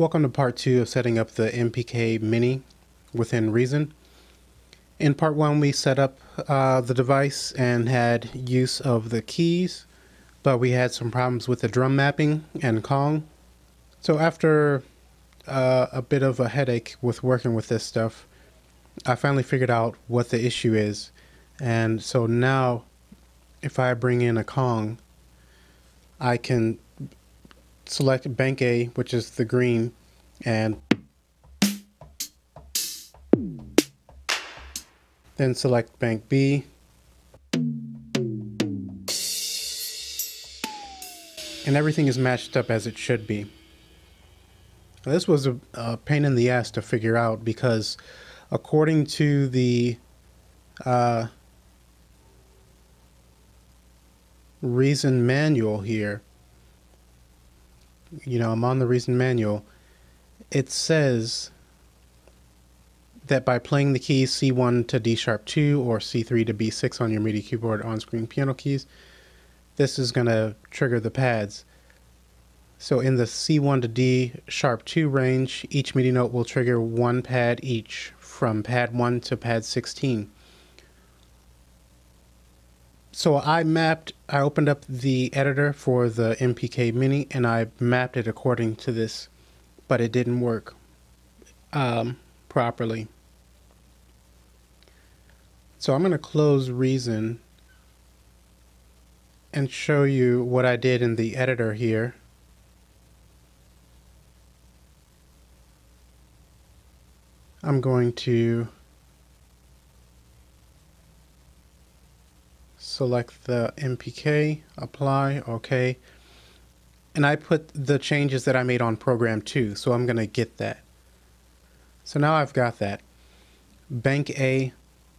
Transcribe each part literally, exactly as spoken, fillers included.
Welcome to part two of setting up the M P K mini within Reason. In part one we set up uh, the device and had use of the keys, but we had some problems with the drum mapping and Kong. So after uh, a bit of a headache with working with this stuff, I finally figured out what the issue is. And so now if I bring in a Kong, I can select bank A, which is the green, and then select bank B, and everything is matched up as it should be. Now, this was a, a pain in the ass to figure out because according to the uh, Reason manual here, you know, I'm on the Reason manual, it says that by playing the keys C one to D sharp two or C three to B six on your MIDI keyboard on-screen piano keys, this is going to trigger the pads. So in the C one to D sharp two range, each MIDI note will trigger one pad each from pad one to pad sixteen. So I mapped, I opened up the editor for the M P K mini and I mapped it according to this, but it didn't work um, properly. So I'm going to close Reason and show you what I did in the editor here. I'm going to select the M P K, apply, okay. And I put the changes that I made on program two, so I'm going to get that. So now I've got that. Bank A,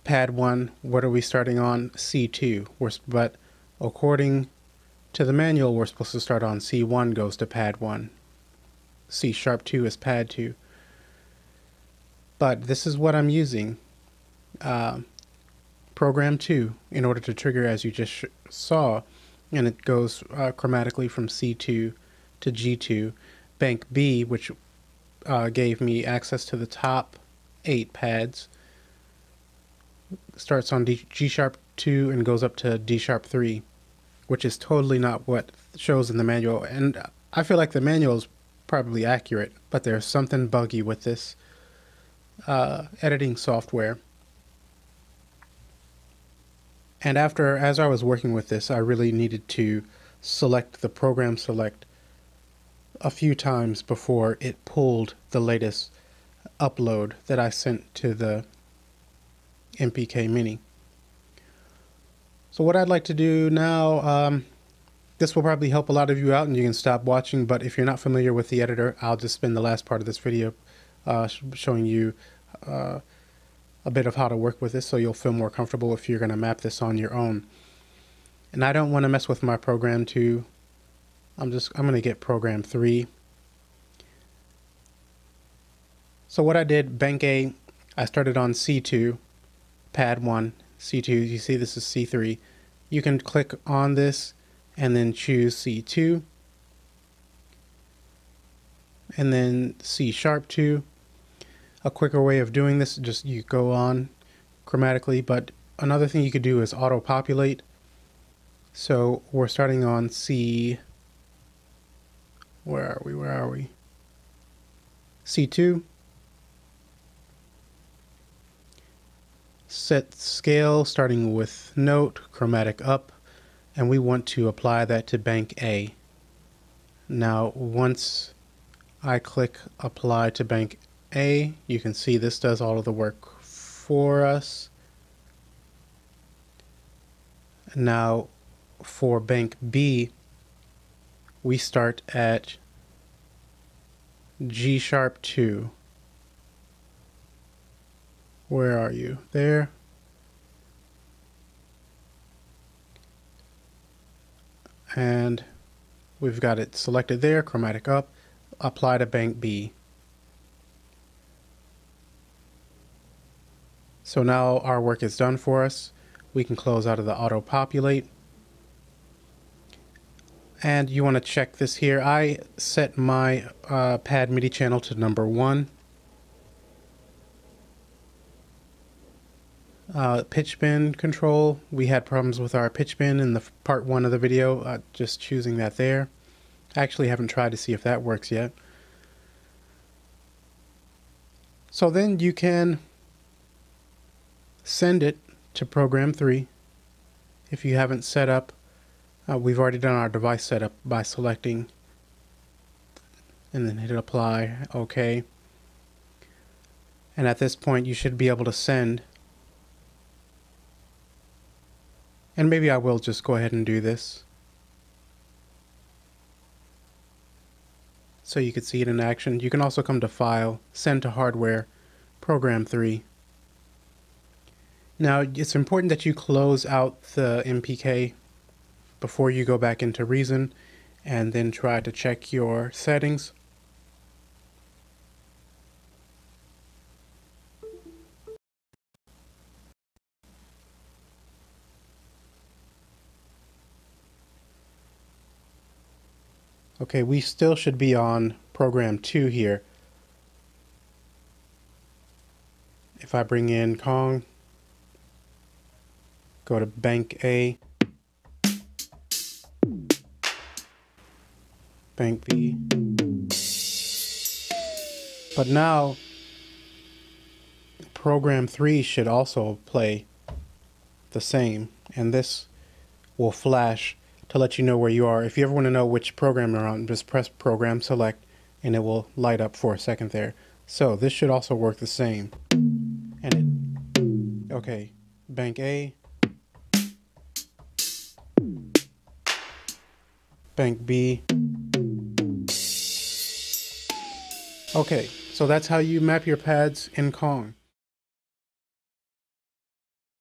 pad one, what are we starting on? C two. We're, but according to the manual, we're supposed to start on C one goes to pad one. C sharp two is pad two. But this is what I'm using. Uh, program two in order to trigger, as you just sh saw, and it goes uh, chromatically from C two to G two. Bank B, which uh, gave me access to the top eight pads, starts on D G sharp two and goes up to D sharp three, which is totally not what shows in the manual. And I feel like the manual is probably accurate, but there's something buggy with this uh, editing software. And after, as I was working with this, I really needed to select the program select a few times before it pulled the latest upload that I sent to the M P K mini. So what I'd like to do now, um, this will probably help a lot of you out and you can stop watching, but if you're not familiar with the editor, I'll just spend the last part of this video uh, showing you uh, a bit of how to work with this so you'll feel more comfortable if you're going to map this on your own. And I don't want to mess with my program two. I'm just, I'm going to get program three. So what I did, bank A, I started on C two, pad one, C two, you see this is C three. You can click on this and then choose C two and then C sharp two. A quicker way of doing this, just you go on chromatically, but another thing you could do is auto populate. So we're starting on C, where are we, where are we? C two, set scale starting with note, chromatic up, and we want to apply that to bank A. Now once I click apply to bank A, A, you can see this does all of the work for us. Now for bank B, we start at G sharp two. Where are you? There. And we've got it selected there, chromatic up, apply to bank B. So now our work is done for us. We can close out of the auto populate. and you want to check this here. I set my uh, pad MIDI channel to number one. Uh, pitch bend control, we had problems with our pitch bend in the part one of the video, uh, just choosing that there. I actually haven't tried to see if that works yet. So then you can send it to program three if you haven't set up. Uh, we've already done our device setup by selecting and then hit apply, OK. And at this point you should be able to send. And maybe I will just go ahead and do this so you can see it in action. You can also come to File, Send to Hardware, Program three. Now it's important that you close out the M P K before you go back into Reason and then try to check your settings. Okay, we still should be on program two here. If I bring in Kong, go to bank A, bank B. But now program three should also play the same, and this will flash to let you know where you are. If you ever want to know which program you're on, just press program select and it will light up for a second there. So this should also work the same. And it, okay, bank A, bank B. Okay, so that's how you map your pads in Kong.